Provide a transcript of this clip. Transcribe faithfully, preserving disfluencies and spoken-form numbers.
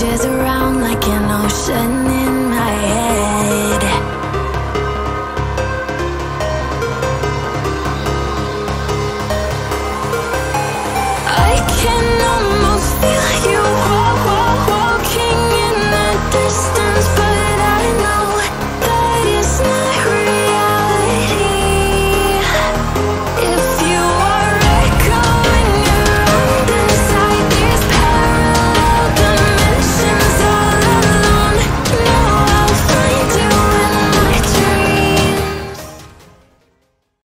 changes around like an ocean.